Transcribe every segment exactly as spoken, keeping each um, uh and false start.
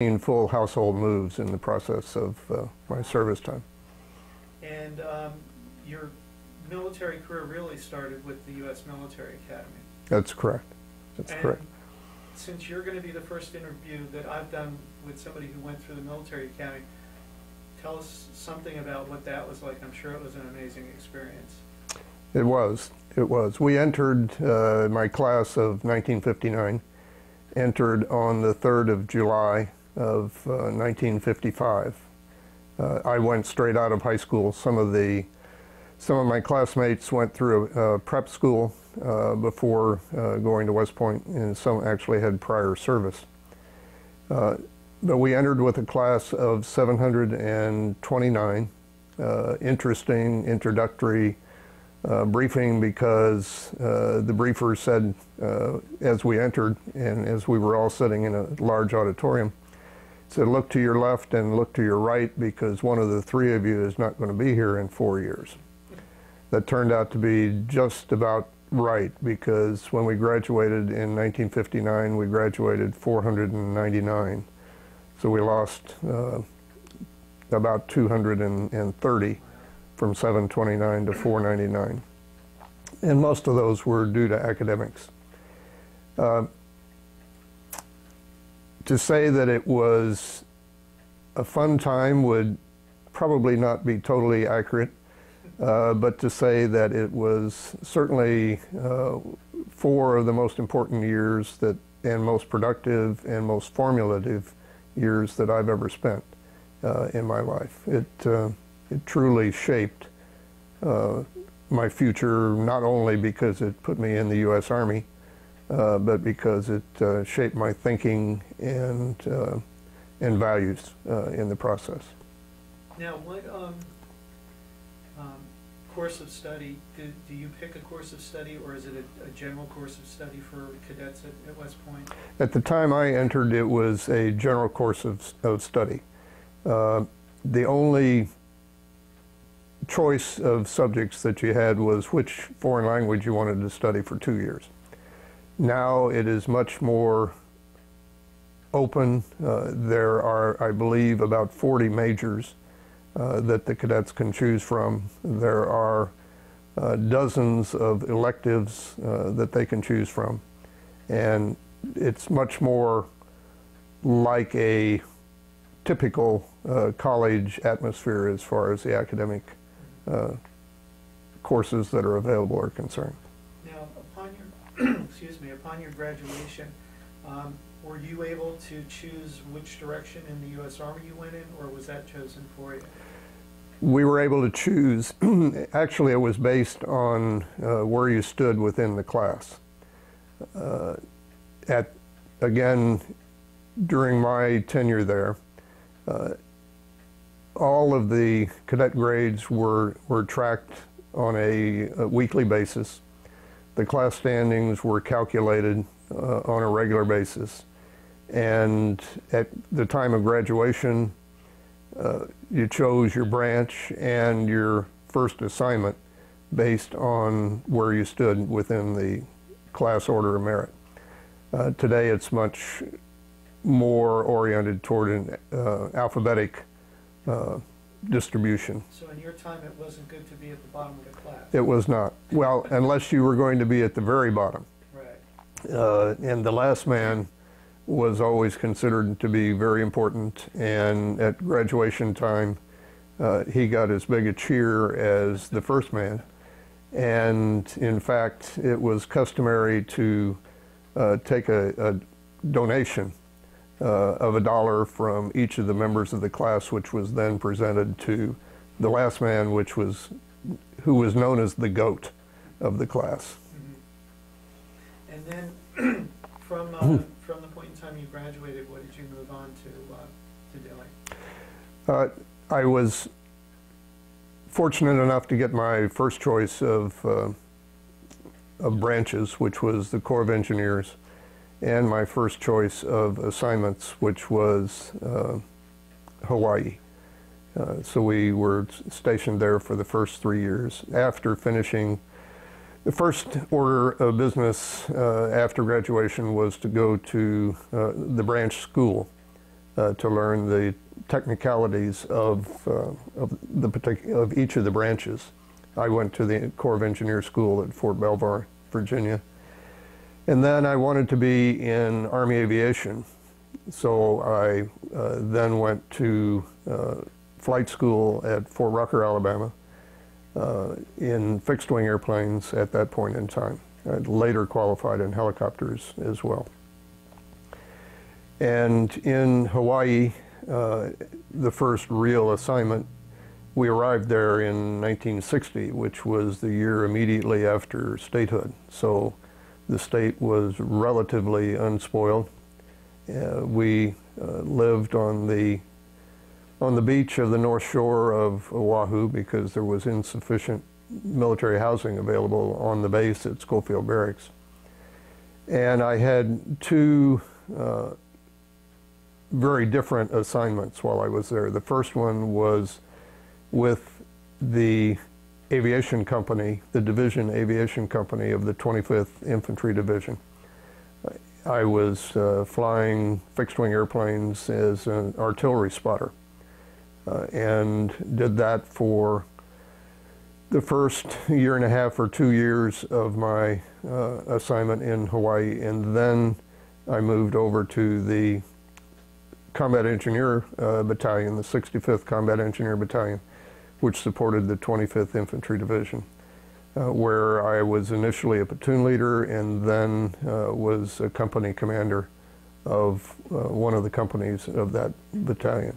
In full household moves in the process of uh, my service time. And um, your military career really started with the U S Military Academy. That's correct. That's and correct. Since you're going to be the first interview that I've done with somebody who went through the Military Academy, tell us something about what that was like. I'm sure it was an amazing experience. It was. It was. We entered uh, my class of nineteen fifty-nine, entered on the third of July of uh, nineteen fifty-five. Uh, I went straight out of high school. Some of the, some of my classmates went through a, a prep school uh, before uh, going to West Point, and some actually had prior service. Uh, but we entered with a class of seven hundred twenty-nine. Uh, interesting introductory uh, briefing, because uh, the briefer said uh, as we entered, and as we were all sitting in a large auditorium, said, so look to your left and look to your right, because one of the three of you is not going to be here in four years. That turned out to be just about right, because when we graduated in nineteen fifty-nine, we graduated four hundred ninety-nine. So we lost uh, about two hundred thirty from seven twenty-nine to four ninety-nine. And most of those were due to academics. Uh, To say that it was a fun time would probably not be totally accurate, uh, but to say that it was certainly uh, four of the most important years that, and most productive and most formulative years that I've ever spent uh, in my life. It, uh, it truly shaped uh, my future, not only because it put me in the U S Army, Uh, but because it uh, shaped my thinking and uh, and values uh, in the process. Now, what um, um, course of study, do, do you pick a course of study, or is it a, a general course of study for cadets at, at West Point? At the time I entered, it was a general course of, of study. Uh, the only choice of subjects that you had was which foreign language you wanted to study for two years. Now it is much more open. Uh, there are, I believe, about forty majors uh, that the cadets can choose from. There are uh, dozens of electives uh, that they can choose from. And it's much more like a typical uh, college atmosphere as far as the academic uh, courses that are available are concerned. Excuse me, upon your graduation, um, were you able to choose which direction in the U S Army you went in, or was that chosen for you? We were able to choose. Actually, it was based on uh, where you stood within the class. Uh, at, again, during my tenure there, uh, all of the cadet grades were, were tracked on a, a weekly basis. The class standings were calculated uh, on a regular basis. And at the time of graduation, uh, you chose your branch and your first assignment based on where you stood within the class order of merit. Uh, today, it's much more oriented toward an uh, alphabetic uh, distribution. So in your time, it wasn't good to be at the bottom of the class? It was not. Well, unless you were going to be at the very bottom. Right. Uh, and the last man was always considered to be very important, and at graduation time, uh, he got as big a cheer as the first man. And in fact, it was customary to uh, take a, a donation Uh, of a dollar from each of the members of the class, which was then presented to the last man, which was who was known as the GOAT of the class. Mm-hmm. And then from, uh, mm-hmm. from the point in time you graduated, what did you move on to, uh, to doing? Uh, I was fortunate enough to get my first choice of, uh, of branches, which was the Corps of Engineers, and my first choice of assignments, which was uh, Hawaii. Uh, so we were stationed there for the first three years. After finishing, the first order of business uh, after graduation was to go to uh, the branch school uh, to learn the technicalities of, uh, of, the particular, of each of the branches. I went to the Corps of Engineers School at Fort Belvoir, Virginia. And then I wanted to be in Army Aviation. So I uh, then went to uh, flight school at Fort Rucker, Alabama, uh, in fixed wing airplanes at that point in time. I later qualified in helicopters as well. And in Hawaii, uh, the first real assignment, we arrived there in nineteen sixty, which was the year immediately after statehood. So the state was relatively unspoiled. Uh, we uh, lived on the on the beach of the North Shore of Oahu because there was insufficient military housing available on the base at Schofield Barracks. And I had two uh, very different assignments while I was there. The first one was with the aviation company, the division aviation company of the twenty-fifth Infantry Division. I was uh, flying fixed-wing airplanes as an artillery spotter, uh, and did that for the first year and a half or two years of my uh, assignment in Hawaii, and then I moved over to the Combat Engineer uh, Battalion, the sixty-fifth Combat Engineer Battalion, which supported the twenty-fifth Infantry Division, uh, where I was initially a platoon leader and then uh, was a company commander of uh, one of the companies of that battalion.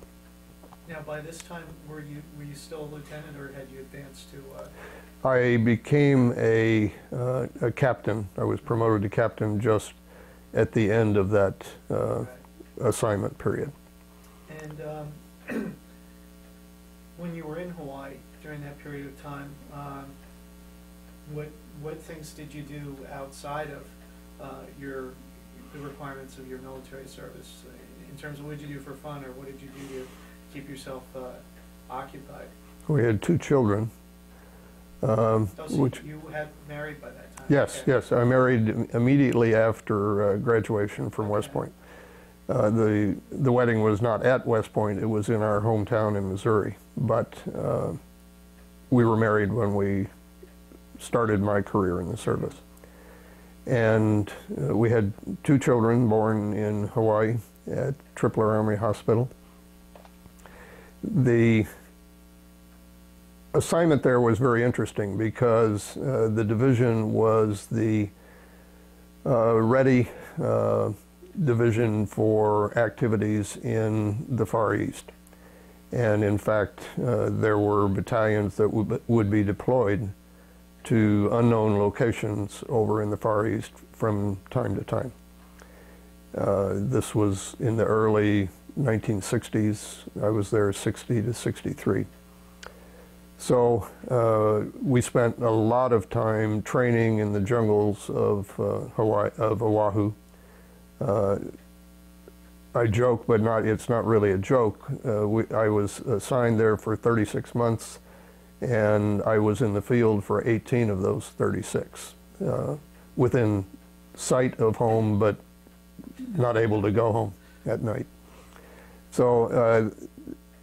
Now, by this time, were you, were you still a lieutenant, or had you advanced to? Uh... I became a, uh, a captain. I was promoted to captain just at the end of that uh, okay. assignment period. And um, when you were in Hawaii during that period of time, um, what what things did you do outside of uh, your the requirements of your military service? In terms of what did you do for fun, or what did you do to keep yourself uh, occupied? We had two children. Um, oh, so which you had married by that time? Yes, okay. yes. I married immediately after uh, graduation from okay. West Point. Uh, the, the wedding was not at West Point, it was in our hometown in Missouri, but uh, we were married when we started my career in the service. And uh, we had two children born in Hawaii at Tripler Army Hospital. The assignment there was very interesting because uh, the division was the uh, ready uh, division for activities in the Far East. And in fact, uh, there were battalions that would be deployed to unknown locations over in the Far East from time to time. Uh, this was in the early nineteen sixties. I was there sixty to sixty-three. So uh, we spent a lot of time training in the jungles of, uh, Hawaii, of Oahu. Uh, I joke, but not, it's not really a joke. Uh, we, I was assigned there for thirty-six months, and I was in the field for eighteen of those thirty-six, uh, within sight of home, but not able to go home at night. So uh,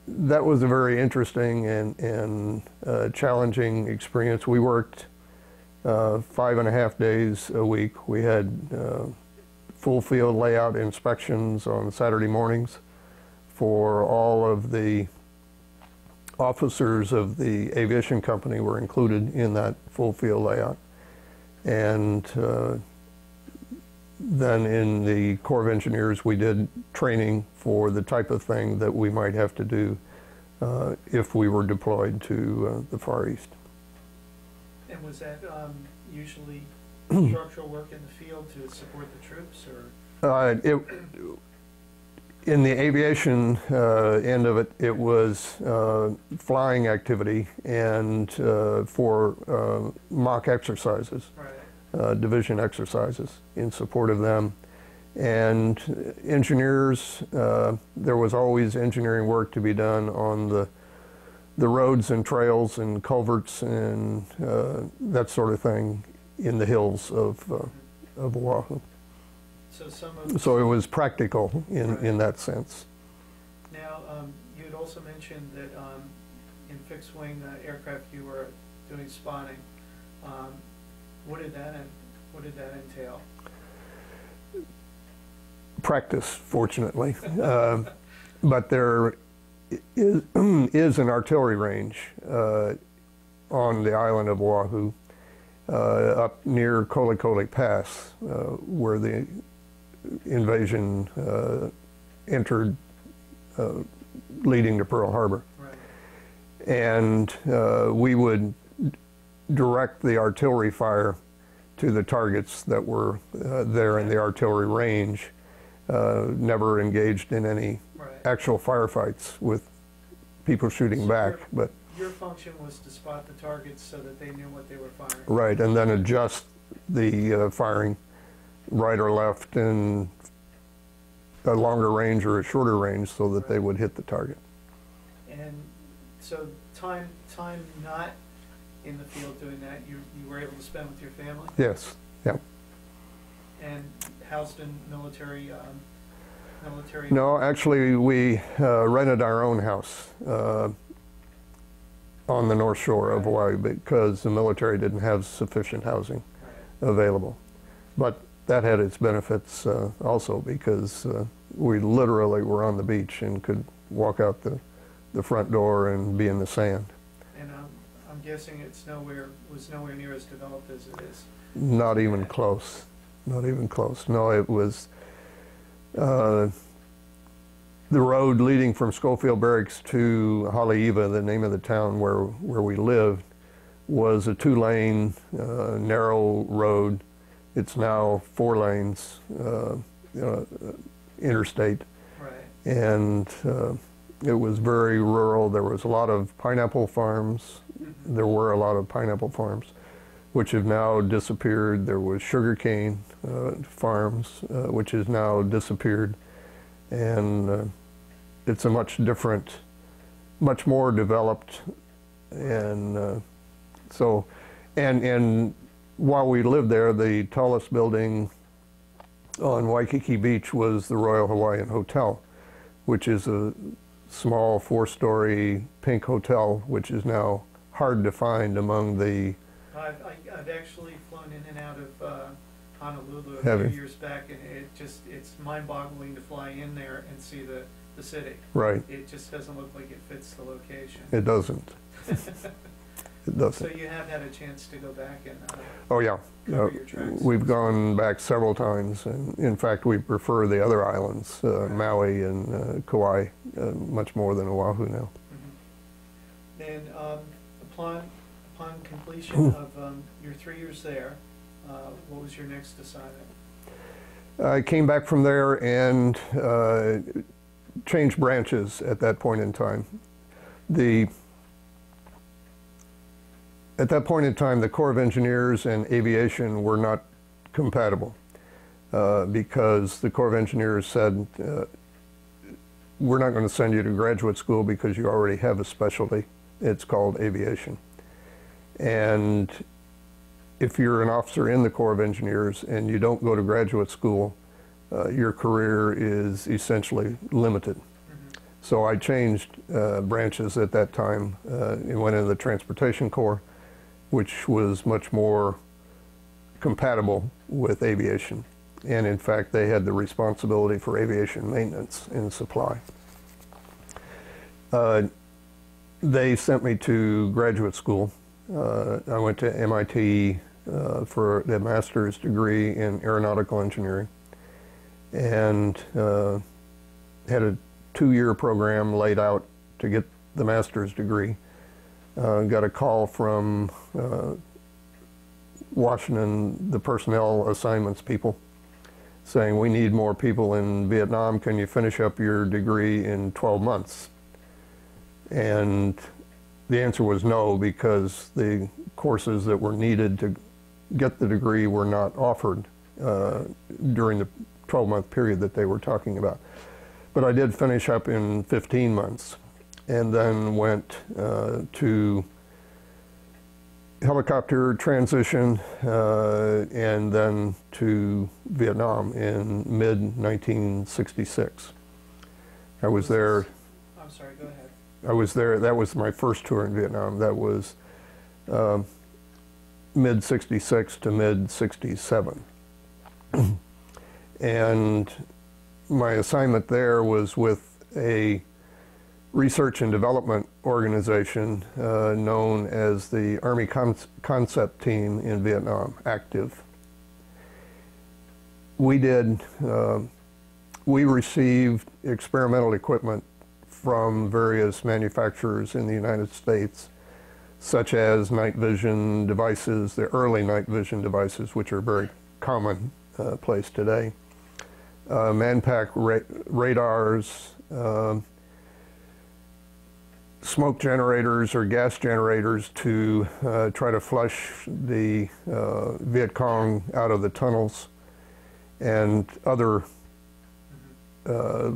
that was a very interesting and, and uh, challenging experience. We worked uh, five and a half days a week. We had uh, full field layout inspections on Saturday mornings for all of the officers of the aviation company were included in that full field layout. And uh, then in the Corps of Engineers, we did training for the type of thing that we might have to do uh, if we were deployed to uh, the Far East. And was that um, usually structural work in the field to support the troops, or? Uh, it, in the aviation uh, end of it, it was uh, flying activity and uh, for uh, mock exercises, right. uh, division exercises in support of them. And engineers, uh, there was always engineering work to be done on the the roads and trails and culverts and uh, that sort of thing in the hills of, uh, of Oahu. So, some of so it was practical in, right. in that sense. Now, um, you had also mentioned that um, in fixed wing uh, aircraft you were doing spotting. Um, what did that what did that entail? Practice, fortunately, uh, but there is, is an artillery range uh, on the island of Oahu, uh, up near Kole Kole Pass, uh, where the invasion uh, entered, uh, leading to Pearl Harbor. Right. And uh, we would direct the artillery fire to the targets that were uh, there in the artillery range, uh, never engaged in any right. actual firefights with people shooting so back. Your, but your function was to spot the targets so that they knew what they were firing. Right, and then adjust the uh, firing right or left in a longer range or a shorter range so that right. they would hit the target. And so time, time not in the field doing that, you, you were able to spend with your family? Yes, yeah. And housed in military? Um, military no, actually we uh, rented our own house uh, on the North Shore right. of Hawaii because the military didn't have sufficient housing right. available. But that had its benefits uh, also because uh, we literally were on the beach and could walk out the, the front door and be in the sand. And um, I'm guessing it's nowhere, was nowhere near as developed as it is. Not even close. Not even close. No, it was uh, the road leading from Schofield Barracks to Haleiwa, the name of the town where, where we lived, was a two-lane, uh, narrow road. It's now four lanes, uh, uh, interstate, right. and uh, it was very rural. There was a lot of pineapple farms. Mm-hmm. There were a lot of pineapple farms, which have now disappeared. There was sugarcane uh, farms, uh, which has now disappeared, and uh, it's a much different, much more developed, and uh, so, and and. While we lived there, the tallest building on Waikiki Beach was the Royal Hawaiian Hotel, which is a small four-story pink hotel, which is now hard to find among the... I've, I, I've actually flown in and out of uh, Honolulu a few you? years back, and it just, it's mind-boggling to fly in there and see the, the city. Right. It just doesn't look like it fits the location. It doesn't. So you have had a chance to go back and uh, oh yeah, uh, we've gone back several times, and in fact we prefer the other islands, uh, right. Maui and uh, Kauai, uh, much more than Oahu now. Mm-hmm. And um, upon upon completion of um, your three years there, uh, what was your next assignment? I came back from there and uh, changed branches at that point in time. The At that point in time, the Corps of Engineers and aviation were not compatible uh, because the Corps of Engineers said, uh, we're not going to send you to graduate school because you already have a specialty. It's called aviation. And if you're an officer in the Corps of Engineers and you don't go to graduate school, uh, your career is essentially limited. So I changed uh, branches at that time. Uh, it went into the Transportation Corps, which was much more compatible with aviation. And in fact, they had the responsibility for aviation maintenance and supply. Uh, they sent me to graduate school. Uh, I went to M I T uh, for a master's degree in aeronautical engineering and uh, had a two-year program laid out to get the master's degree. Uh, got a call from uh, Washington, the personnel assignments people, saying, we need more people in Vietnam. Can you finish up your degree in twelve months? And the answer was no, because the courses that were needed to get the degree were not offered uh, during the twelve-month period that they were talking about. But I did finish up in fifteen months. And then went uh, to helicopter transition uh, and then to Vietnam in mid nineteen sixty-six. I was there I'm sorry, go ahead. I was there. That was my first tour in Vietnam. That was uh, mid sixty-six to mid sixty-seven. And my assignment there was with a research and development organization uh, known as the Army Con Concept Team in Vietnam, active. We did, uh, we received experimental equipment from various manufacturers in the United States, such as night vision devices, the early night vision devices, which are very common uh, place today, uh, manpack ra radars, uh, smoke generators or gas generators to uh, try to flush the uh, Viet Cong out of the tunnels, and other uh,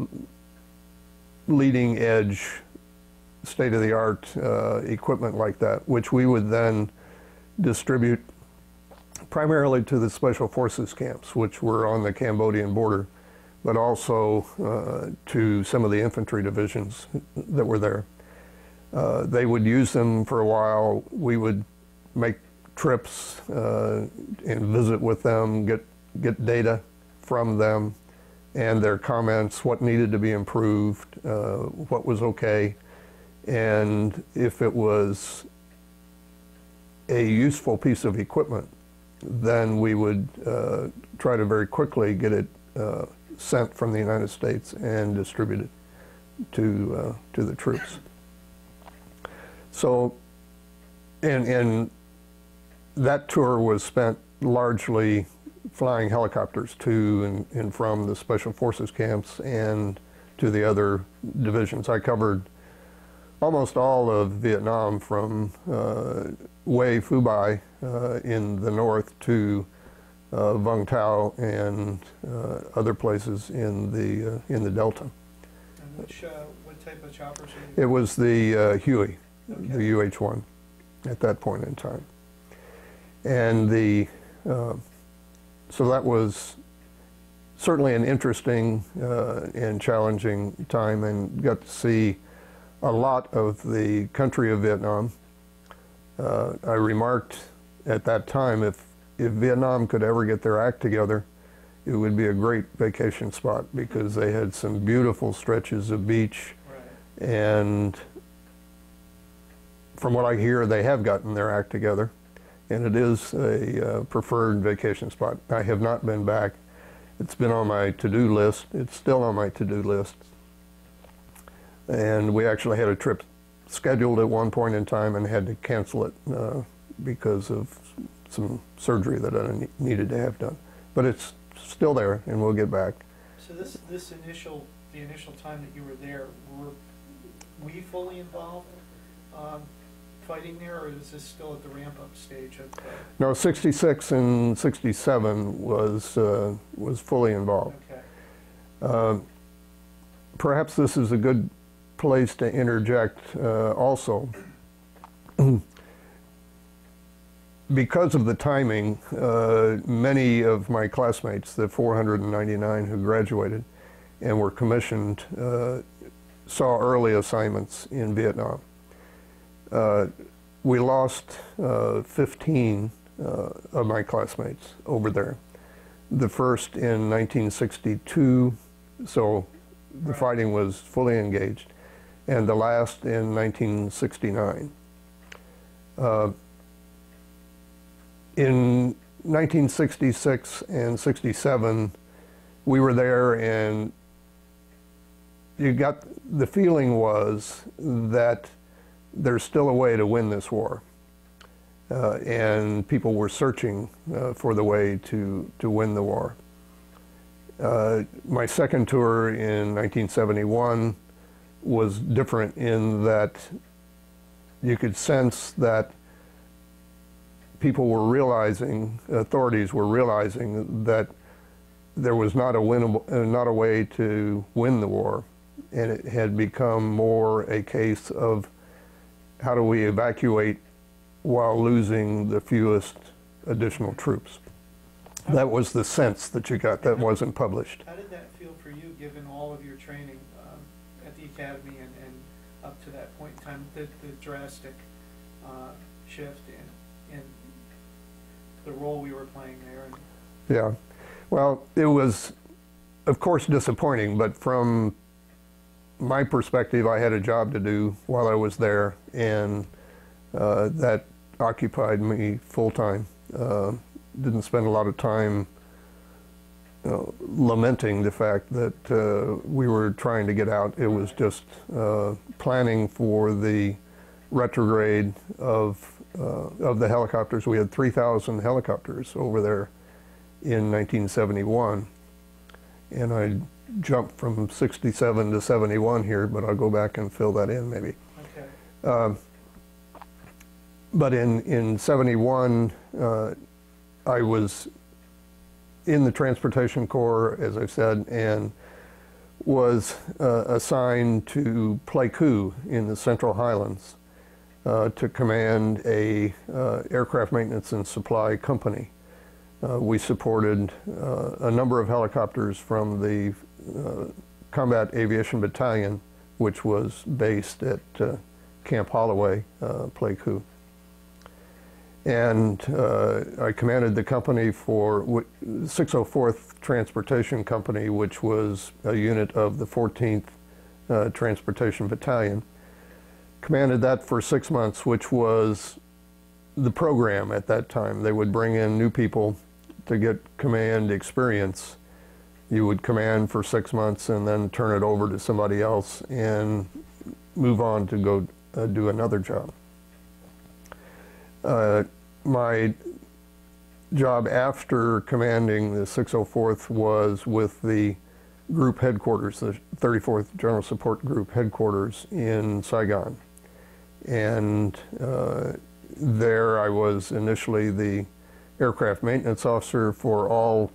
leading edge, state-of-the-art uh, equipment like that, which we would then distribute primarily to the special forces camps, which were on the Cambodian border, but also uh, to some of the infantry divisions that were there. Uh, they would use them for a while. We would make trips uh, and visit with them, get, get data from them and their comments, what needed to be improved, uh, what was okay, and if it was a useful piece of equipment, then we would uh, try to very quickly get it uh, sent from the United States and distributed to, uh, to the troops. So, and, and that tour was spent largely flying helicopters to and, and from the special forces camps and to the other divisions. I covered almost all of Vietnam from uh, Hue, Phu Bai uh, in the north to uh, Vung Tau and uh, other places in the uh, in the delta. And which uh, what type of choppers? It was the uh, Huey. Okay. The U H one at that point in time. And the, uh, so that was certainly an interesting uh, and challenging time, and got to see a lot of the country of Vietnam. Uh, I remarked at that time, if, if Vietnam could ever get their act together, it would be a great vacation spot, because they had some beautiful stretches of beach. Right. And from what I hear, they have gotten their act together, and it is a uh, preferred vacation spot. I have not been back. It's been on my to-do list. It's still on my to-do list. And we actually had a trip scheduled at one point in time and had to cancel it uh, because of some surgery that I needed to have done. But it's still there, and we'll get back. So this, this initial, the initial time that you were there, were we fully involved? Um, fighting there, or is this still at the ramp-up stage? Of, uh, no, sixty-six and sixty-seven was uh, was fully involved. Okay. Uh, perhaps this is a good place to interject uh, also. Because of the timing, uh, many of my classmates, the four hundred ninety-nine who graduated and were commissioned, uh, saw early assignments in Vietnam. Uh, we lost uh, fifteen uh, of my classmates over there. The first in nineteen sixty-two, so the right. Fighting was fully engaged, and the last in nineteen sixty-nine. Uh, in nineteen sixty-six and sixty-seven, we were there, and you got the feeling was that there's still a way to win this war, uh, and people were searching uh, for the way to, to win the war. Uh, my second tour in nineteen seventy-one was different in that you could sense that people were realizing, authorities were realizing that there was not a winnable, uh, not a way to win the war, and it had become more a case of how do we evacuate while losing the fewest additional troops? That was the sense that you got. That wasn't published. How did that feel for you, given all of your training um, at the academy and, and up to that point in time, the, the drastic uh, shift in, in the role we were playing there. And yeah, well, it was, of course, disappointing, but from my perspective, I had a job to do while I was there, and uh, that occupied me full-time. Uh, didn't spend a lot of time uh, lamenting the fact that uh, we were trying to get out. It was just uh, planning for the retrograde of, uh, of the helicopters. We had three thousand helicopters over there in nineteen seventy-one, and I jumped from sixty-seven to seventy-one here, but I'll go back and fill that in maybe. Okay. Uh, but in, in seventy-one, uh, I was in the Transportation Corps, as I've said, and was uh, assigned to Pleiku in the Central Highlands uh, to command a uh, aircraft maintenance and supply company. Uh, we supported uh, a number of helicopters from the uh, Combat Aviation Battalion, which was based at uh, Camp Haleiwa, uh, Pleiku. And uh, I commanded the company for six oh fourth Transportation Company, which was a unit of the fourteenth uh, Transportation Battalion. Commanded that for six months, which was the program at that time. They would bring in new people to get command experience. You would command for six months and then turn it over to somebody else and move on to go uh, do another job. Uh, my job after commanding the six oh fourth was with the group headquarters, the thirty-fourth General Support Group headquarters in Saigon. And uh, there I was initially the aircraft maintenance officer for all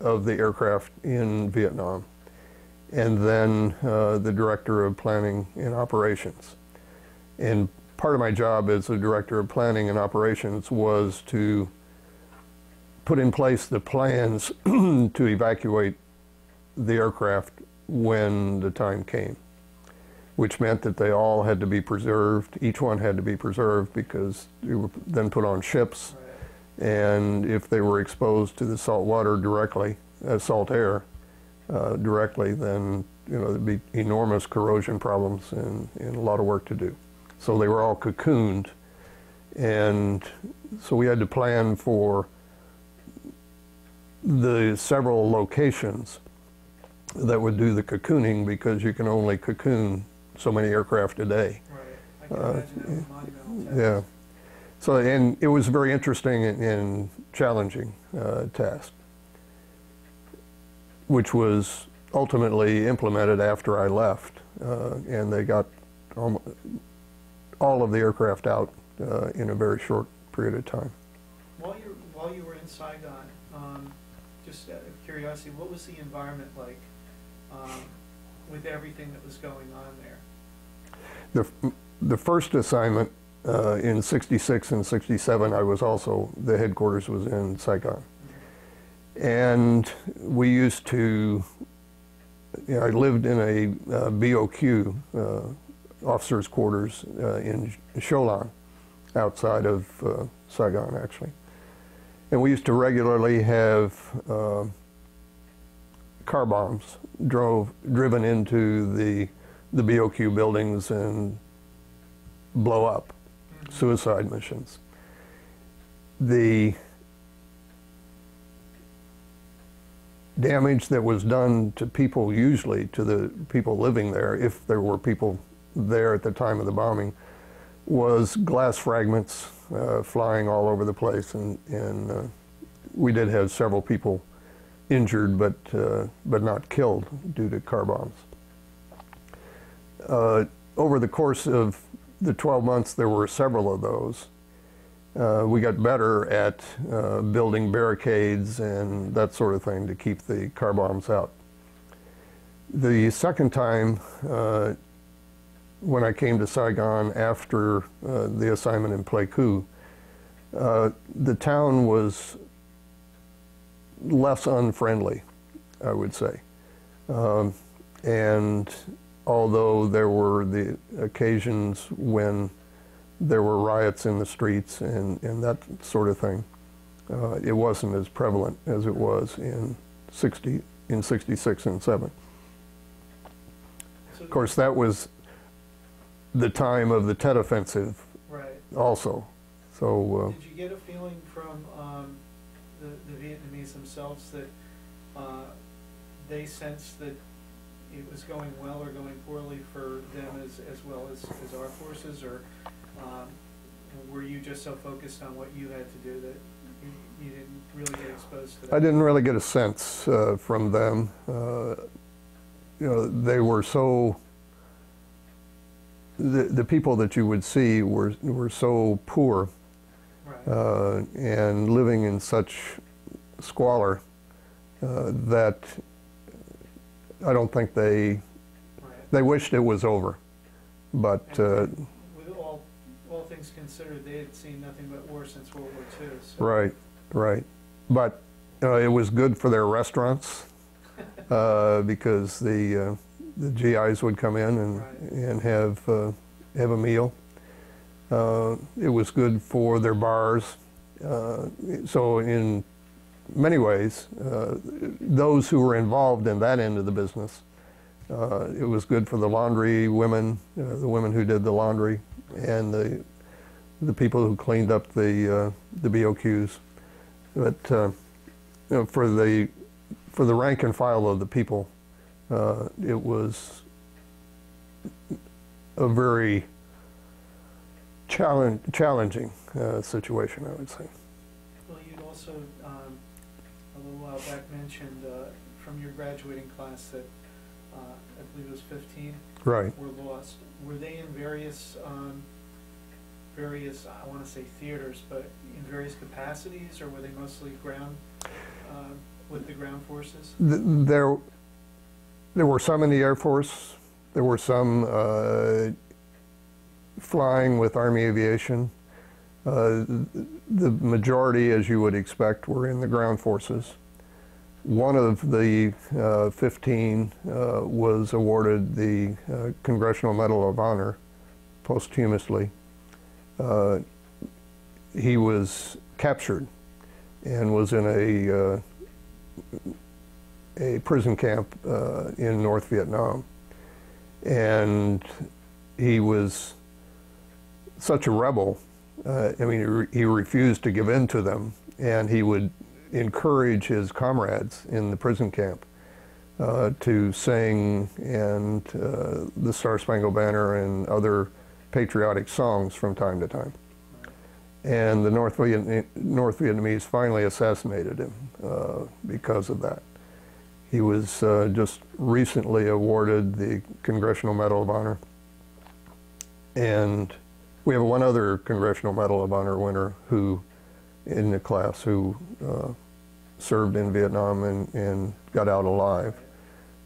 of the aircraft in Vietnam, and then uh, the director of planning and operations. And part of my job as the director of planning and operations was to put in place the plans to evacuate the aircraft when the time came, which meant that they all had to be preserved. Each one had to be preserved because they were then put on ships. And if they were exposed to the salt water directly, uh, salt air uh, directly, then you know, there'd be enormous corrosion problems and, and a lot of work to do. So they were all cocooned, and so we had to plan for the several locations that would do the cocooning, because you can only cocoon so many aircraft a day. Right. I can uh, imagine that was yeah. So and it was very interesting and, and challenging uh, task, which was ultimately implemented after I left, uh, and they got almost all of the aircraft out uh, in a very short period of time. While you while you were in Saigon, um, just out of curiosity, what was the environment like um, with everything that was going on there? The the first assignment uh, in sixty-six and sixty-seven, I was also the headquarters was in Saigon, mm-hmm. and we used to. You know, I lived in a uh, B O Q. Uh, officers' quarters uh, in Sholan, outside of uh, Saigon, actually. And we used to regularly have uh, car bombs drove, driven into the, the B O Q buildings and blow up, suicide missions. The damage that was done to people, usually to the people living there, if there were people there at the time of the bombing, was glass fragments uh, flying all over the place, and, and uh, we did have several people injured, but uh, but not killed due to car bombs. Uh, over the course of the twelve months, there were several of those. Uh, we got better at uh, building barricades and that sort of thing to keep the car bombs out. The second time, uh, when I came to Saigon after uh, the assignment in Pleiku, uh, the town was less unfriendly, I would say. Um, and although there were the occasions when there were riots in the streets and, and that sort of thing. Uh, it wasn't as prevalent as it was in sixty, in sixty-six and seven. Of course, that was the time of the Tet Offensive, right? Also, so. Uh, Did you get a feeling from um, the, the Vietnamese themselves that uh, they sensed that it was going well or going poorly for them as as well as, as our forces, or um, were you just so focused on what you had to do that you, you didn't really get exposed to that? I didn't really get a sense uh, from them. Uh, You know, they were so, the, the people that you would see were, were so poor, right. uh, and living in such squalor uh, that I don't think they, right. they wished it was over. But uh, with all, all things considered, they had seen nothing but war since World War Two. So. Right, right. But uh, it was good for their restaurants. Uh, because the uh, the G Is would come in and right. and have uh, have a meal. Uh, it was good for their bars. Uh, so in many ways, uh, those who were involved in that end of the business, uh, it was good for the laundry women, uh, the women who did the laundry, and the the people who cleaned up the uh, the B O Qs. But uh, you know, for the For the rank and file of the people, uh, it was a very challenge, challenging uh, situation, I would say. Well, you'd also, um, a little while back, mentioned uh, from your graduating class that uh, I believe it was fifteen right. were lost. Were they in various, um, various I want to say theaters, but in various capacities, or were they mostly ground? Uh, With the ground forces? There, there were some in the Air Force. There were some uh, flying with Army Aviation. Uh, the majority, as you would expect, were in the ground forces. One of the uh, fifteen uh, was awarded the uh, Congressional Medal of Honor posthumously. Uh, he was captured and was in a uh, a prison camp uh, in North Vietnam, and he was such a rebel. Uh, I mean, he, re he refused to give in to them, and he would encourage his comrades in the prison camp uh, to sing and uh, the Star Spangled Banner and other patriotic songs from time to time. And the North, Vietnam, North Vietnamese finally assassinated him uh, because of that. He was uh, just recently awarded the Congressional Medal of Honor. And we have one other Congressional Medal of Honor winner who, in the class, who uh, served in Vietnam and, and got out alive.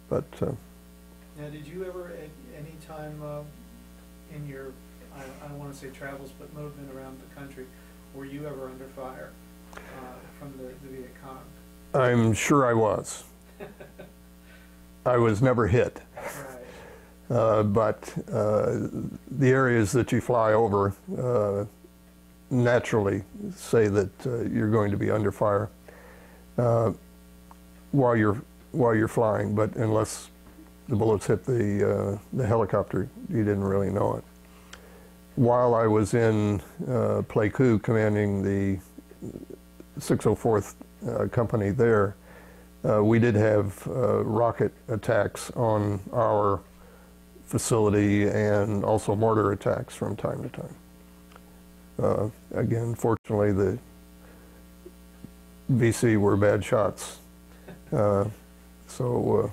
But uh, now, did you ever at any time uh, in your I don't want to say travels, but movement around the country, were you ever under fire uh, from the, the Viet Cong? I'm sure I was. I was never hit. Right. Uh, but uh, the areas that you fly over uh, naturally say that uh, you're going to be under fire uh, while you're while you're flying. But unless the bullets hit the uh, the helicopter, you didn't really know it. While I was in uh, Pleiku commanding the six oh fourth uh, company there, uh, we did have uh, rocket attacks on our facility and also mortar attacks from time to time. Uh, again, fortunately, the V C were bad shots, uh, so uh,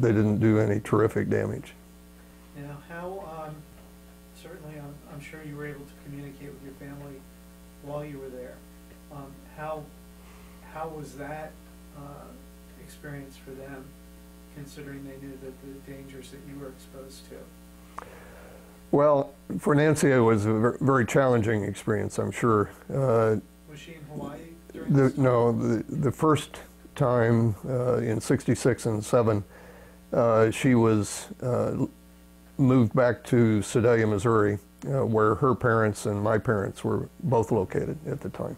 they didn't do any terrific damage. Now, how? Um I'm sure you were able to communicate with your family while you were there. Um, how how was that uh, experience for them, considering they knew that the dangers that you were exposed to? Well, for Nancy, it was a very challenging experience, I'm sure. Uh, was she in Hawaii during the, this? No, the, the first time uh, in sixty-six and seven, uh, she was uh, moved back to Sedalia, Missouri, uh, where her parents and my parents were both located at the time.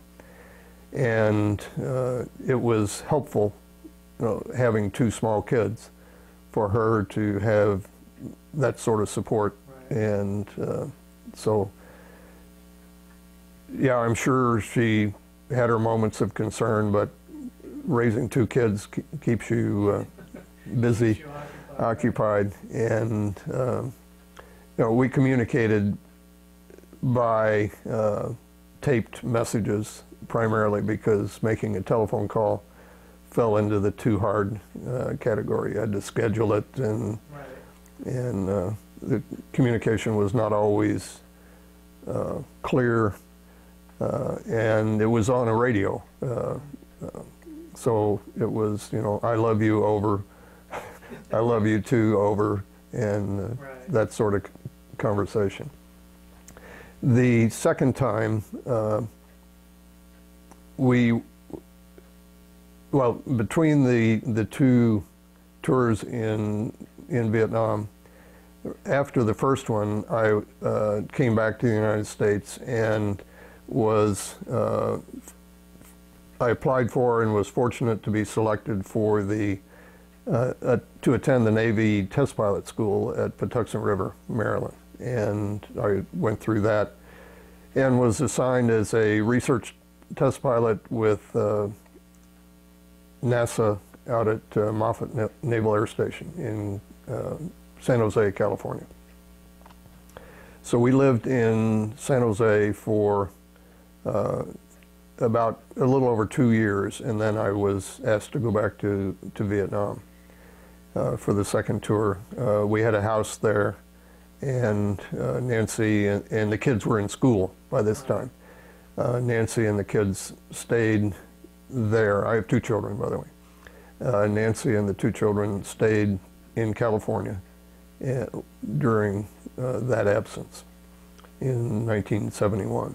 And uh, it was helpful, you know, having two small kids, for her to have that sort of support. Right. And uh, so, yeah, I'm sure she had her moments of concern, but raising two kids keeps you uh, busy, keeps you occupied. occupied. And uh, you know, we communicated by uh, taped messages primarily, because making a telephone call fell into the too hard uh, category. I had to schedule it, and right. and uh, the communication was not always uh, clear, uh, and it was on a radio. Uh, uh, so it was, you know, I love you over, I love you too over, and uh, right. that sort of conversation. The second time, uh, we, well, between the the two tours in in Vietnam, after the first one, I uh, came back to the United States and was uh, I applied for and was fortunate to be selected for the uh, uh, to attend the Navy Test Pilot School at Patuxent River, Maryland, and I went through that and was assigned as a research test pilot with uh, NASA out at uh, Moffett Na Naval Air Station in uh, San Jose, California. So we lived in San Jose for uh, about a little over two years, and then I was asked to go back to, to Vietnam uh, for the second tour. Uh, we had a house there, and uh, Nancy and, and the kids were in school by this time. Uh, Nancy and the kids stayed there. I have two children, by the way. Uh, Nancy and the two children stayed in California uh, during uh, that absence in nineteen seventy-one.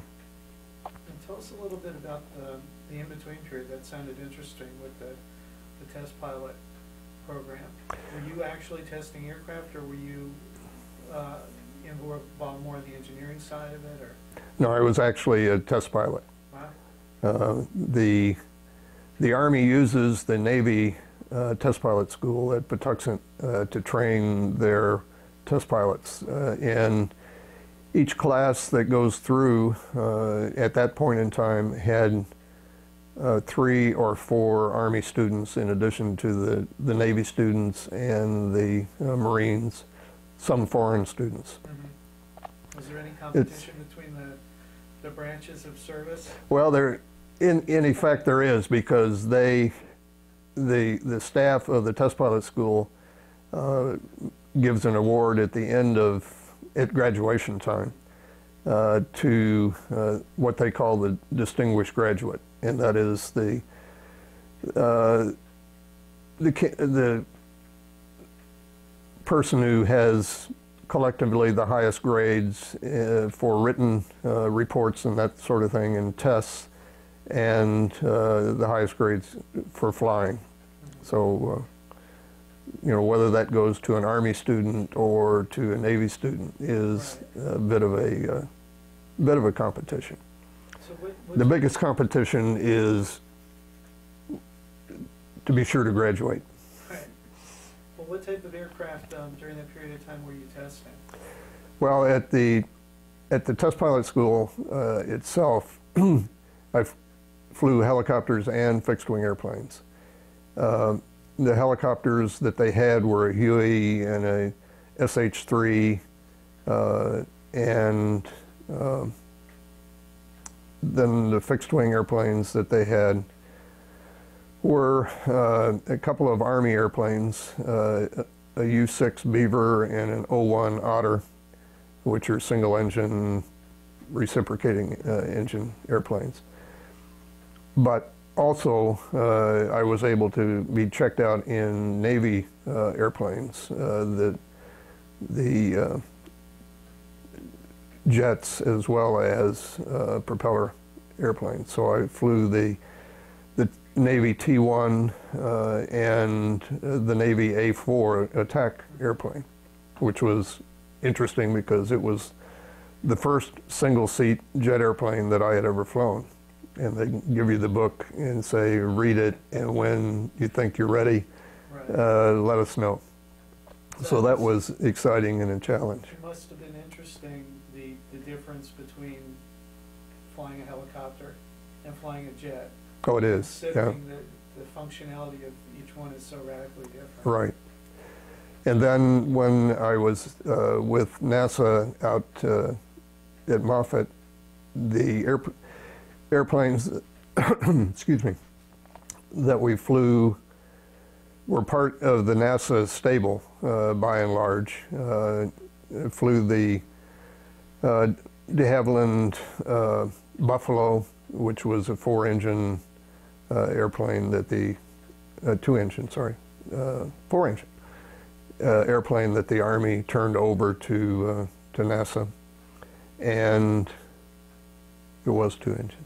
And tell us a little bit about the, the in-between period. That sounded interesting with the, the test pilot program. Were you actually testing aircraft, or were you uh, involved more in the engineering side of it? Or? No, I was actually a test pilot. Wow. Uh, the The Army uses the Navy uh, Test Pilot School at Patuxent uh, to train their test pilots. Uh, and each class that goes through uh, at that point in time had uh, three or four Army students in addition to the, the Navy students and the uh, Marines, some foreign students. Mm-hmm. Was there any competition it's, between the, the branches of service? Well, there. In, in effect, there is, because they, the, the staff of the Test Pilot School uh, gives an award at the end of, at graduation time, uh, to uh, what they call the distinguished graduate, and that is the, uh, the, the person who has collectively the highest grades uh, for written uh, reports and that sort of thing, and tests, and uh, the highest grades for flying. So, uh, you know, whether that goes to an Army student or to a Navy student is right. a bit of a uh, bit of a competition. So what, what the biggest competition is to be sure to graduate. Right. Well, what type of aircraft um, during that period of time were you testing? Well, at the at the Test Pilot School uh, itself, I flew helicopters and fixed-wing airplanes. Uh, the helicopters that they had were a Huey and a S H three, uh, and uh, then the fixed-wing airplanes that they had were uh, a couple of Army airplanes, uh, a U six Beaver and an O one Otter, which are single-engine, reciprocating uh, engine airplanes. But also, uh, I was able to be checked out in Navy uh, airplanes, uh, the, the uh, jets as well as uh, propeller airplanes. So I flew the, the, Navy T one uh, and the Navy A four attack airplane, which was interesting because it was the first single-seat jet airplane that I had ever flown. And they give you the book and say, read it, and when you think you're ready, uh, let us know. So that was exciting and a challenge. It must have been interesting, the, the difference between flying a helicopter and flying a jet. Oh, it is. Yeah. The, the functionality of each one is so radically different. Right. And then when I was uh, with NASA out uh, at Moffett, the air, airplanes, excuse me, that we flew were part of the NASA stable uh, by and large. Uh, flew the uh, de Havilland uh, Buffalo, which was a four-engine uh, airplane that the uh, two-engine, sorry, uh, four-engine uh, airplane that the Army turned over to uh, to NASA, and it was two-engine.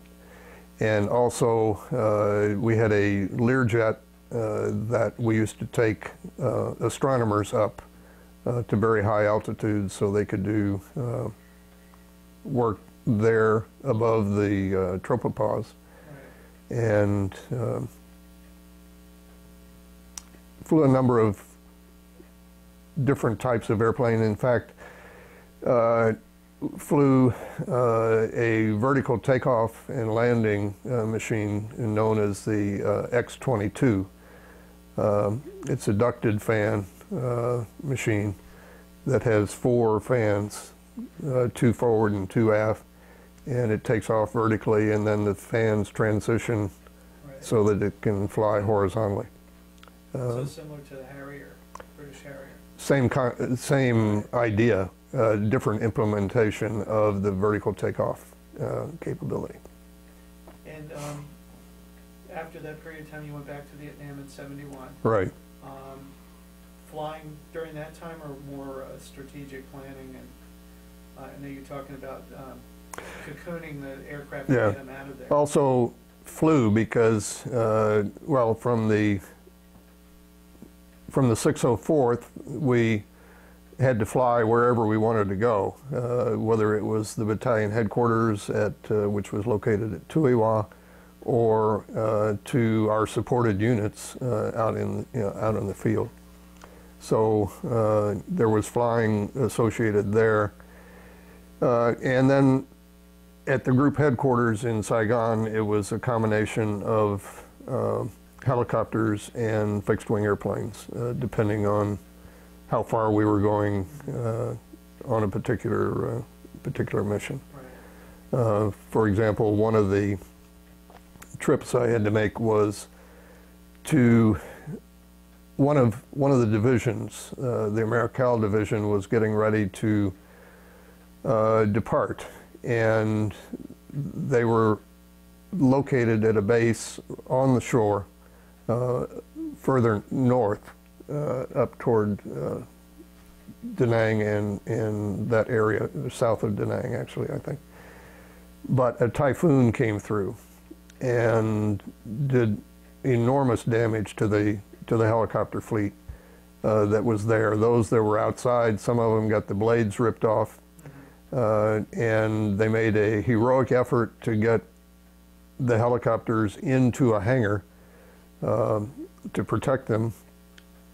And also uh, we had a Learjet uh, that we used to take uh, astronomers up uh, to very high altitudes so they could do uh, work there above the uh, tropopause, and uh, flew a number of different types of airplane. In fact, uh, flew uh, a vertical takeoff and landing uh, machine known as the uh, X twenty-two. Uh, it's a ducted fan uh, machine that has four fans, uh, two forward and two aft, and it takes off vertically, and then the fans transition right. so that it can fly horizontally. Uh, so similar to the Harrier, British Harrier. Same, con same idea, uh, different implementation of the vertical takeoff uh, capability. And um, after that period of time, you went back to Vietnam in seventy-one. Right. Um, flying during that time, or more uh, strategic planning? And uh, I know you're talking about um, cocooning the aircraft yeah. to get them out of there. Also flew because, uh, well, from the from the six oh fourth, we had to fly wherever we wanted to go, uh, whether it was the battalion headquarters, at uh, which was located at Tuiwa, or uh, to our supported units uh, out in you know, out in the field. So uh, there was flying associated there. Uh, and then at the group headquarters in Saigon, it was a combination of uh, helicopters and fixed-wing airplanes, uh, depending on how far we were going uh, on a particular uh, particular mission. Uh, for example, one of the trips I had to make was to one of one of the divisions. Uh, the AmeriCal division was getting ready to Uh, depart, and they were located at a base on the shore uh, further north uh, up toward uh, Da Nang and, and that area, south of Da Nang actually, I think. But a typhoon came through and did enormous damage to the, to the helicopter fleet uh, that was there. Those that were outside, some of them got the blades ripped off. Uh, and they made a heroic effort to get the helicopters into a hangar uh, to protect them,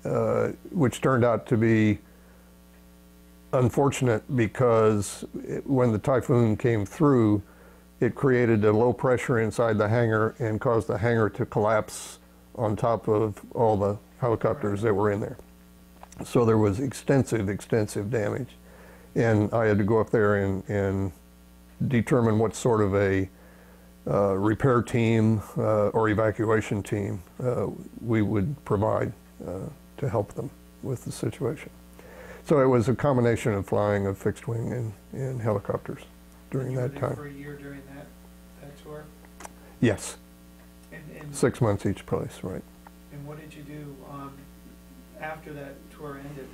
uh, which turned out to be unfortunate because it, when the typhoon came through, it created a low pressure inside the hangar and caused the hangar to collapse on top of all the helicopters that were in there. So there was extensive, extensive damage. And I had to go up there and, and determine what sort of a uh, repair team uh, or evacuation team uh, we would provide uh, to help them with the situation. So it was a combination of flying of fixed wing and, and helicopters during that time. For a year during that, that tour? Yes. And, and Six months each place, right. And what did you do um, after that tour ended?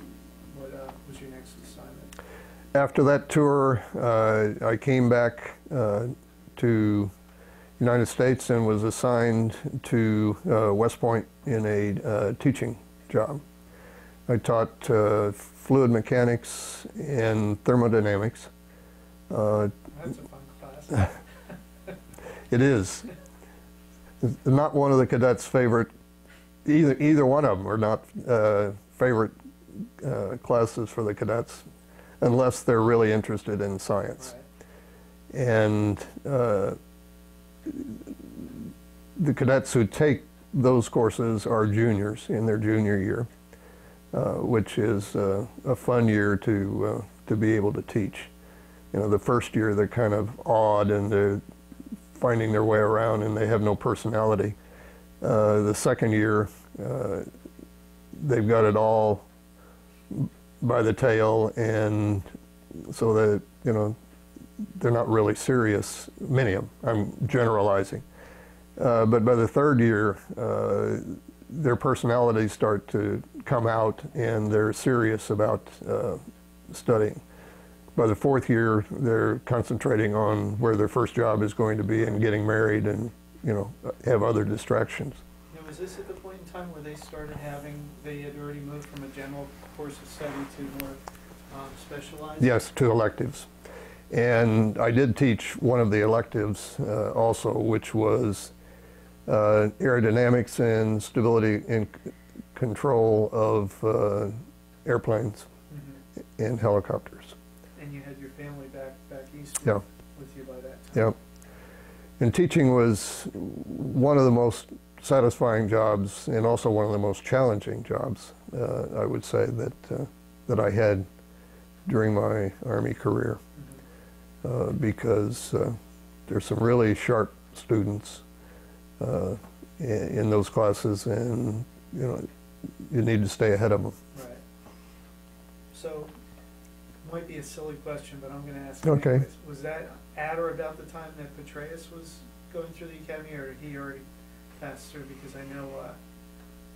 What uh, was your next assignment? After that tour, uh, I came back uh, to United States and was assigned to uh, West Point in a uh, teaching job. I taught uh, fluid mechanics and thermodynamics. Uh, That's a fun class. It is. Not one of the cadets' favorite, either, either one of them are not uh, favorite uh, classes for the cadets, unless they're really interested in science. Right. And uh, the cadets who take those courses are juniors in their junior year, uh, which is uh, a fun year to, uh, to be able to teach. You know, the first year they're kind of awed and they're finding their way around and they have no personality. Uh, the second year, uh, they've got it all by the tail, and so that, you know, they're not really serious, many of them, I'm generalizing. Uh, but by the third year, uh, their personalities start to come out and they're serious about uh, studying. By the fourth year, they're concentrating on where their first job is going to be and getting married and, you know, have other distractions. Now, was this at the point in time where they started having, they had already moved from a general course of study to more um, specialized? Yes, to electives. And I did teach one of the electives uh, also, which was uh, aerodynamics and stability and control of uh, airplanes mm-hmm. and helicopters. And you had your family back, back east with, yeah. with you by that time. Yeah. And teaching was one of the most satisfying jobs and also one of the most challenging jobs, uh, I would say, that, uh, that I had during my Army career. Uh, because uh, there's some really sharp students uh, in, in those classes, and you know you need to stay ahead of them. Right. So, it might be a silly question, but I'm going to ask. Okay. Anyways. Was that at or about the time that Petraeus was going through the academy, or did he already pass through? Because I know uh,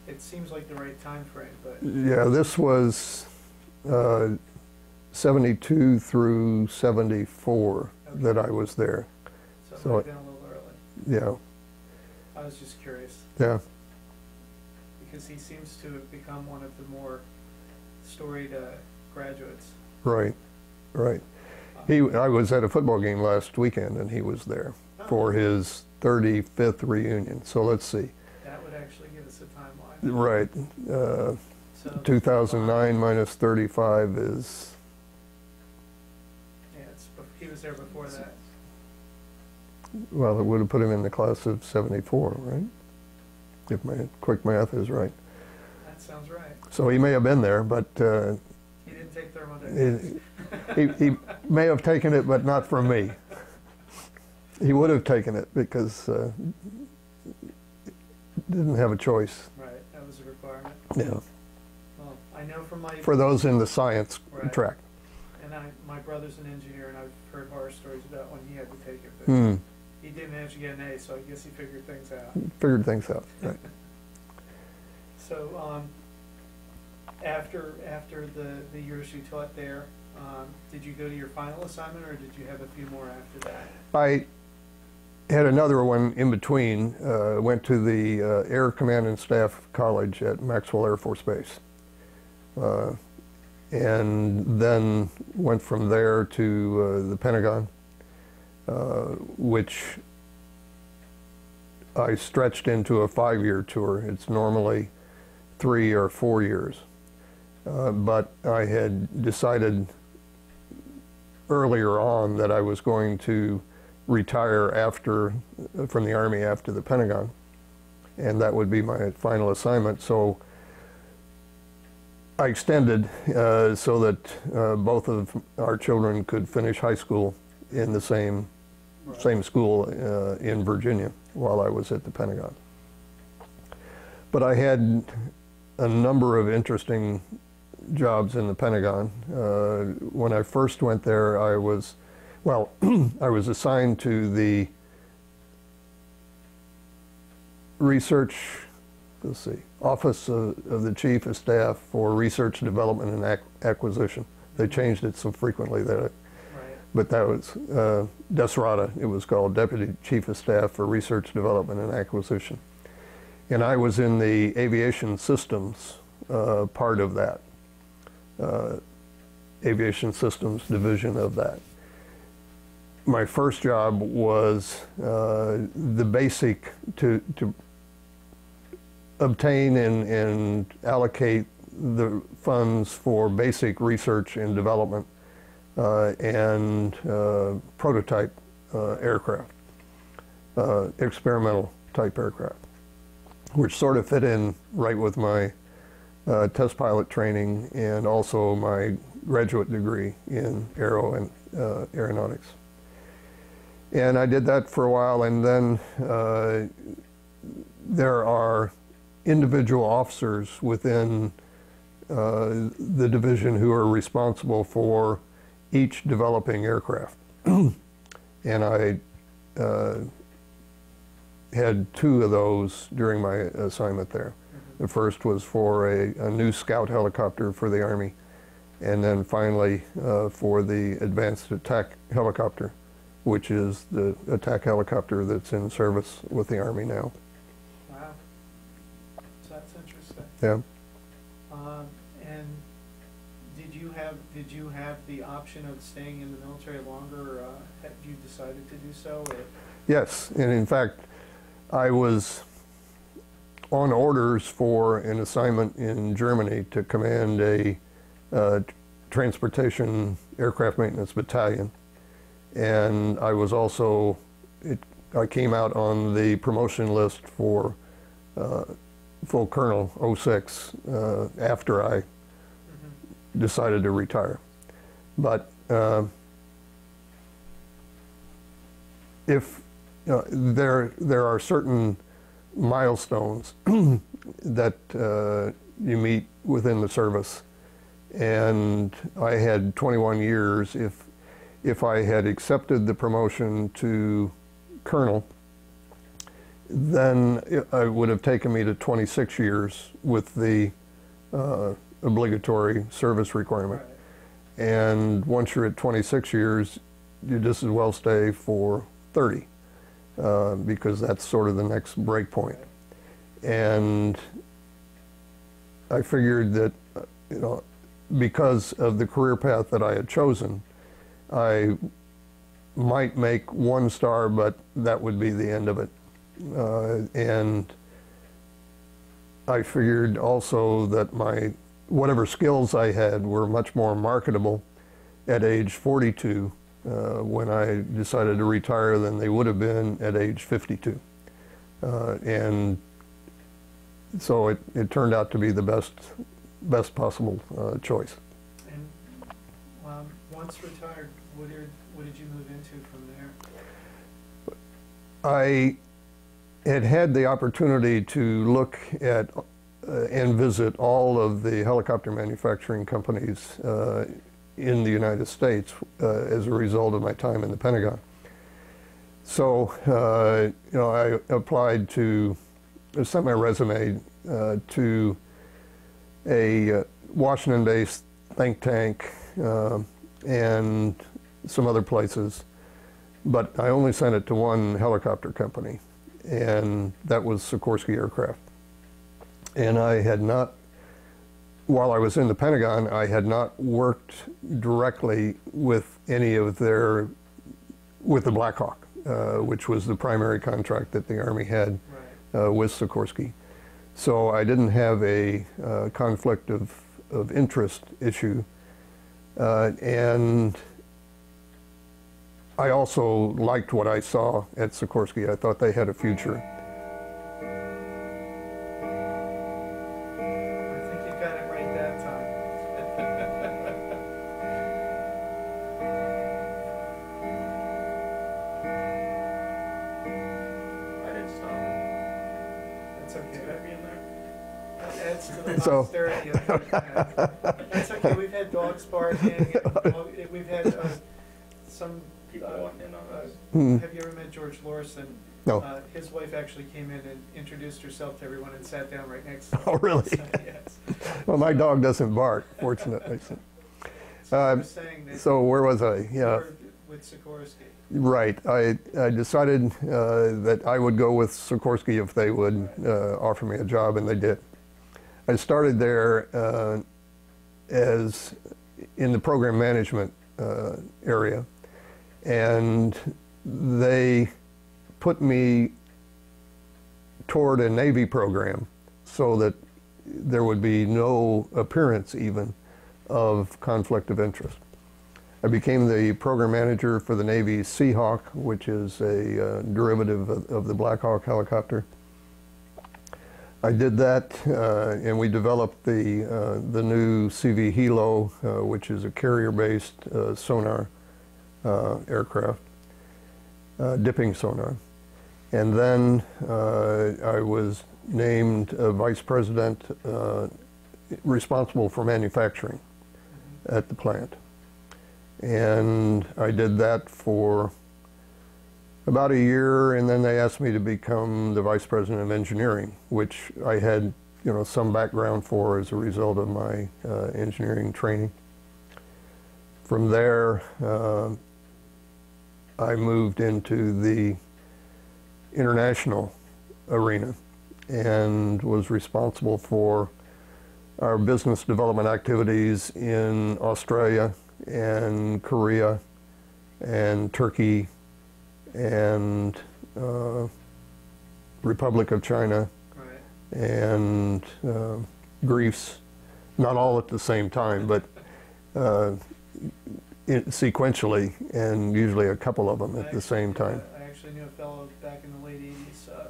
it seems like the right time frame, but yeah, this was. Uh, seventy-two through seventy-four okay. that I was there. So, so it might have been a little early. Yeah. I was just curious. Yeah. Because he seems to have become one of the more storied uh, graduates. Right, right. Uh, he, I was at a football game last weekend and he was there oh. for his thirty-fifth reunion. So let's see. That would actually give us a timeline. Right. Uh, so two thousand nine uh, minus thirty-five is... He was there before that. Well, it would have put him in the class of seventy-four, right? If my quick math is right. That sounds right. So he may have been there, but... Uh, he didn't take thermodynamics. He, he, he may have taken it, but not from me. He would have taken it because uh, didn't have a choice. Right, that was a requirement. Yeah. Well, I know from my... For those in the science right. track. And I, my brother's an engineer, and I've heard horror stories about when he had to take it. But mm. he didn't actually get an A, so I guess he figured things out. Figured things out, right. So um, after after the, the years you taught there, um, did you go to your final assignment, or did you have a few more after that? I had another one in between. Uh, went to the uh, Air Command and Staff College at Maxwell Air Force Base. Uh, and then went from there to uh, the Pentagon, uh, which I stretched into a five-year tour. It's normally three or four years. Uh, but I had decided earlier on that I was going to retire after, from the Army after the Pentagon, and that would be my final assignment. So I extended uh, so that uh, both of our children could finish high school in the same right. same school uh, in Virginia while I was at the Pentagon. But I had a number of interesting jobs in the Pentagon. Uh, when I first went there, I was, well, I was assigned to the research, let's see, Office of, of the Chief of Staff for Research, Development, and Ac Acquisition. They changed it so frequently that I, right. But that was uh, DESRADA, it was called, Deputy Chief of Staff for Research, Development, and Acquisition. And I was in the aviation systems uh, part of that, uh, aviation systems division of that. My first job was uh, the basic to, to obtain and, and allocate the funds for basic research and development uh, and uh, prototype uh, aircraft, uh, experimental type aircraft, which sort of fit in right with my uh, test pilot training and also my graduate degree in aero and uh, aeronautics. And I did that for a while, and then uh, there are individual officers within uh, the division who are responsible for each developing aircraft. And I uh, had two of those during my assignment there. Mm-hmm. The first was for a, a new scout helicopter for the Army, and then finally uh, for the advanced attack helicopter, which is the attack helicopter that's in service with the Army now. Wow, so that's interesting. Yeah. Um, and did you have did you have the option of staying in the military longer, or uh, have you decided to do so? Or? Yes, and in fact, I was on orders for an assignment in Germany to command a uh, transportation aircraft maintenance battalion. And I was also, it, I came out on the promotion list for uh, full colonel oh six uh, after I mm-hmm. decided to retire. But uh, if uh, there there are certain milestones that uh, you meet within the service, and I had twenty-one years. If If I had accepted the promotion to colonel, then it, it would have taken me to twenty-six years with the uh, obligatory service requirement. Right. And once you're at twenty-six years, you just as well stay for thirty, uh, because that's sort of the next break point. And I figured that, you know, because of the career path that I had chosen, I might make one star, but that would be the end of it. Uh, and I figured also that my whatever skills I had were much more marketable at age forty-two uh, when I decided to retire than they would have been at age fifty-two. Uh, and so it, it turned out to be the best, best possible uh, choice. And, um, once retired, What did, what did you move into from there? I had had the opportunity to look at uh, and visit all of the helicopter manufacturing companies uh, in the United States uh, as a result of my time in the Pentagon. So, uh, you know, I applied to, I sent my resume uh, to a uh, Washington-based think tank uh, and some other places, but I only sent it to one helicopter company, and that was Sikorsky Aircraft. And I had not, while I was in the Pentagon, I had not worked directly with any of their, with the Black Hawk, uh, which was the primary contract that the Army had uh, with Sikorsky. So I didn't have a uh, conflict of, of interest issue, uh, and I also liked what I saw at Sikorsky. I thought they had a future. I think you got it right that time. I didn't stop. That's okay. Did I be in there? That adds to the so. Posterity of it. That's okay. We've had dogs barking. And we've had uh, some. People uh, walking in on us. Mm. Have you ever met George Lorison? No. Uh, his wife actually came in and introduced herself to everyone and sat down right next to him. Oh, really? So, yes. Well, my dog doesn't bark, fortunately. so, uh, so where was I? Yeah. with Sikorsky. Right. I, I decided uh, that I would go with Sikorsky if they would uh, offer me a job, and they did. I started there uh, as in the program management uh, area, and they put me toward a Navy program so that there would be no appearance even of conflict of interest. I became the program manager for the Navy Seahawk, which is a uh, derivative of, of the Black Hawk helicopter. I did that, uh, and we developed the, uh, the new C V Hilo, uh, which is a carrier-based uh, sonar uh, aircraft, uh, dipping sonar. And then uh, I was named uh, vice president uh, responsible for manufacturing at the plant. And I did that for about a year, and then they asked me to become the vice president of engineering, which I had, you know, some background for as a result of my uh, engineering training. From there, uh, I moved into the international arena and was responsible for our business development activities in Australia and Korea and Turkey and uh, Republic of China, right, and uh, Greece, not all at the same time, but uh, it, sequentially, and usually a couple of them at I the same time. Uh, I actually knew a fellow back in the late eighties uh,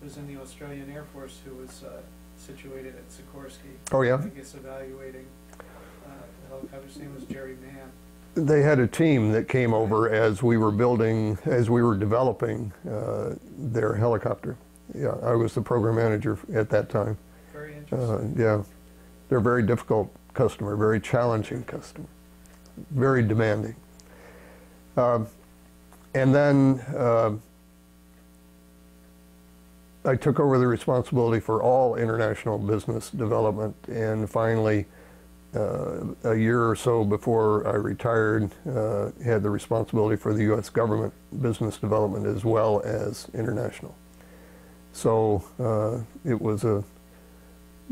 who was in the Australian Air Force who was uh, situated at Sikorsky. Oh, yeah? I guess evaluating. Uh, the helicopter's name was Jerry Mann. They had a team that came over as we were building, as we were developing uh, their helicopter. Yeah, I was the program manager at that time. Very interesting. Uh, yeah, they're a very difficult customer, very challenging customer, very demanding. Uh, and then uh, I took over the responsibility for all international business development, and finally, Uh, a year or so before I retired, uh, had the responsibility for the U S government business development as well as international. So uh, it was a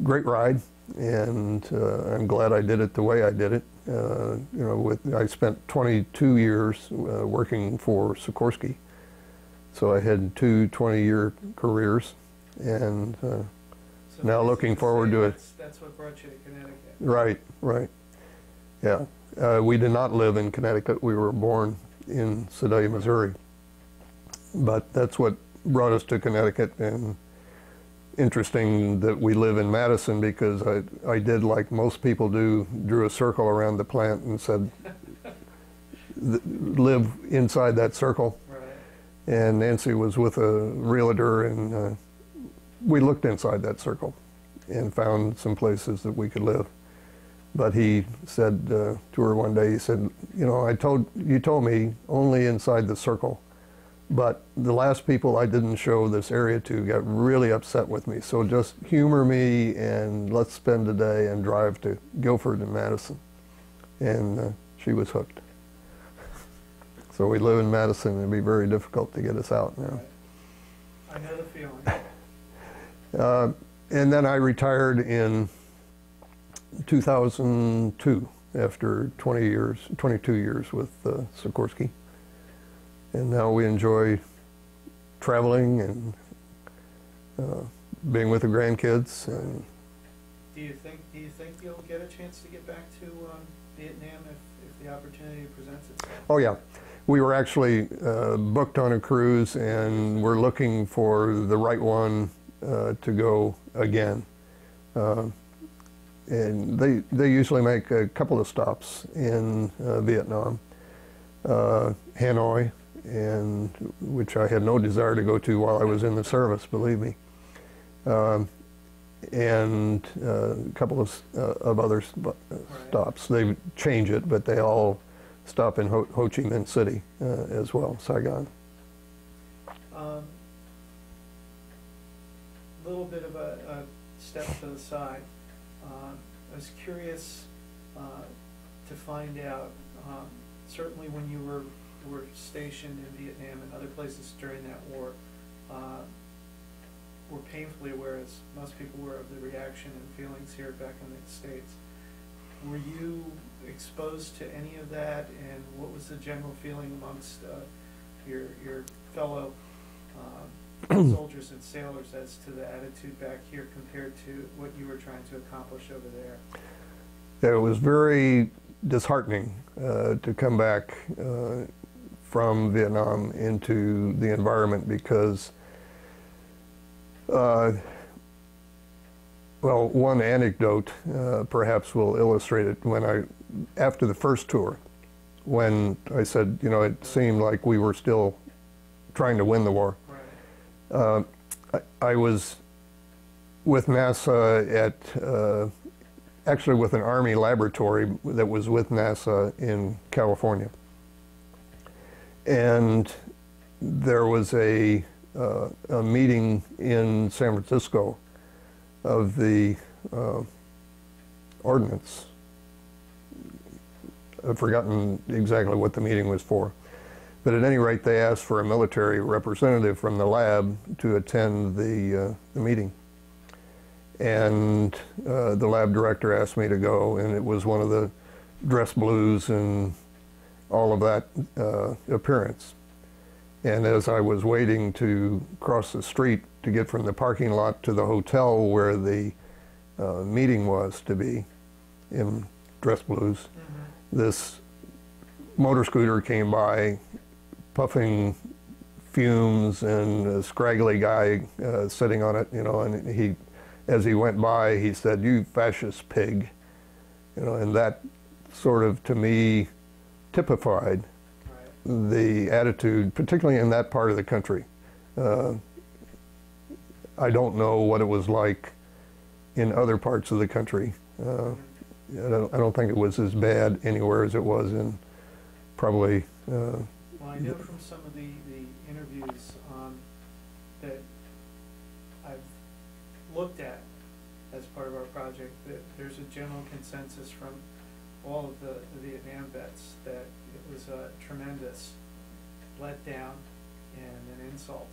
great ride, and uh, I'm glad I did it the way I did it. Uh, you know, with I spent twenty-two years uh, working for Sikorsky, so I had two twenty-year careers, and uh, so now looking forward to it. That's, that's what brought you to Connecticut. Right, right. Yeah. Uh, we did not live in Connecticut. We were born in Sedalia, Missouri. But that's what brought us to Connecticut. And interesting that we live in Madison, because I, I did, like most people do, drew a circle around the plant and said, th live inside that circle. Right. And Nancy was with a realtor, and uh, we looked inside that circle and found some places that we could live. But he said uh, to her one day, he said, you know, I told, you told me only inside the circle, but the last people I didn't show this area to got really upset with me, so just humor me and let's spend a day and drive to Guilford and Madison. And uh, she was hooked. So we live in Madison, and it'd be very difficult to get us out now. I know the feeling. uh, and then I retired in two thousand two, after twenty years, twenty-two years with uh, Sikorsky. And now we enjoy traveling and uh, being with the grandkids. And do you think do you think you'll get a chance to get back to um, Vietnam if, if the opportunity presents itself? Oh yeah, we were actually uh, booked on a cruise, and we're looking for the right one uh, to go again. Uh, And they, they usually make a couple of stops in uh, Vietnam, uh, Hanoi, and which I had no desire to go to while I was in the service, believe me, um, and uh, a couple of, uh, of other st stops. They change it, but they all stop in Ho, Ho Chi Minh City uh, as well, Saigon. Um, little bit of a, a step to the side. Uh, I was curious uh, to find out, um, certainly when you were were stationed in Vietnam and other places during that war uh, were painfully aware, as most people were, of the reaction and feelings here back in the States. Were you exposed to any of that, and what was the general feeling amongst uh, your, your fellow uh, soldiers and sailors as to the attitude back here compared to what you were trying to accomplish over there? It was very disheartening uh, to come back uh, from Vietnam into the environment, because uh, well, one anecdote uh, perhaps will illustrate it. When I, after the first tour, when I said, you know, it seemed like we were still trying to win the war. Right. Uh, I, I was with NASA at, uh, actually with an Army laboratory that was with NASA in California. And there was a, uh, a meeting in San Francisco of the uh, ordnance. I've forgotten exactly what the meeting was for, but at any rate, they asked for a military representative from the lab to attend the, uh, the meeting. And uh, the lab director asked me to go, and it was one of the dress blues and all of that uh, appearance. And as I was waiting to cross the street to get from the parking lot to the hotel where the uh, meeting was to be, in dress blues, mm-hmm. this motor scooter came by, puffing fumes, and a scraggly guy uh, sitting on it, you know, and he, as he went by, he said, "You fascist pig," you know, and that sort of, to me, typified right. the attitude, particularly in that part of the country. Uh, I don't know what it was like in other parts of the country. Uh, I, don't, I don't think it was as bad anywhere as it was in probably. Uh, well, I know from some of the, the interviews um, that I've looked at as part of our project that there's a general consensus from all of the, the Vietnam vets that it was a tremendous letdown and an insult.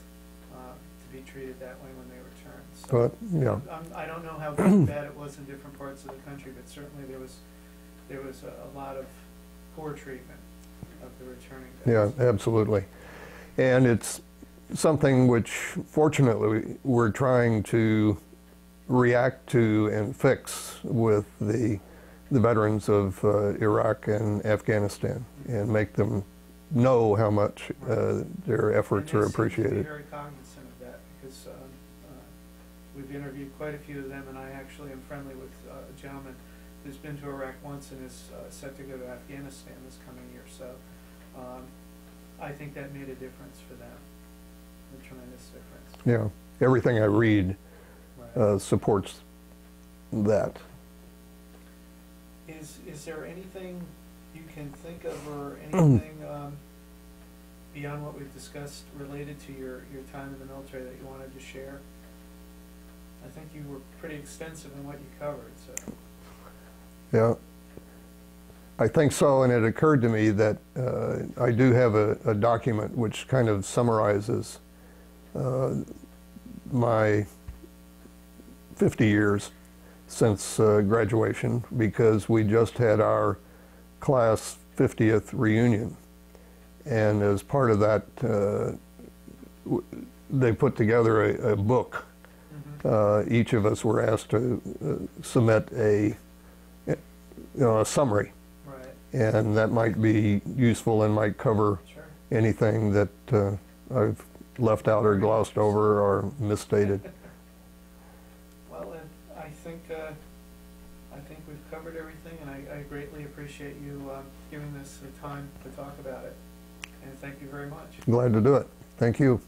Uh, Be treated that way when they return. So but, yeah. I'm, I don't know how bad it was in different parts of the country, but certainly there was there was a, a lot of poor treatment of the returning vets. Yeah, absolutely. And it's something which, fortunately, we're trying to react to and fix with the the veterans of uh, Iraq and Afghanistan, and make them know how much uh, their efforts are appreciated. We've interviewed quite a few of them, and I actually am friendly with uh, a gentleman who's been to Iraq once and is uh, set to go to Afghanistan this coming year. So um, I think that made a difference for them, a tremendous difference. Yeah, everything I read right. uh, supports that. Is, is there anything you can think of, or anything um, beyond what we've discussed related to your, your time in the military that you wanted to share? I think you were pretty extensive in what you covered. So. Yeah, I think so, and it occurred to me that uh, I do have a, a document which kind of summarizes uh, my fifty years since uh, graduation, because we just had our class fiftieth reunion, and as part of that, uh, w they put together a, a book. Uh, each of us were asked to uh, submit a, you know, a summary, right. and that might be useful and might cover sure. anything that uh, I've left out or glossed over or misstated. Well, uh, I think uh, I think we've covered everything, and I, I greatly appreciate you uh, giving us the time to talk about it. And thank you very much. Glad to do it. Thank you.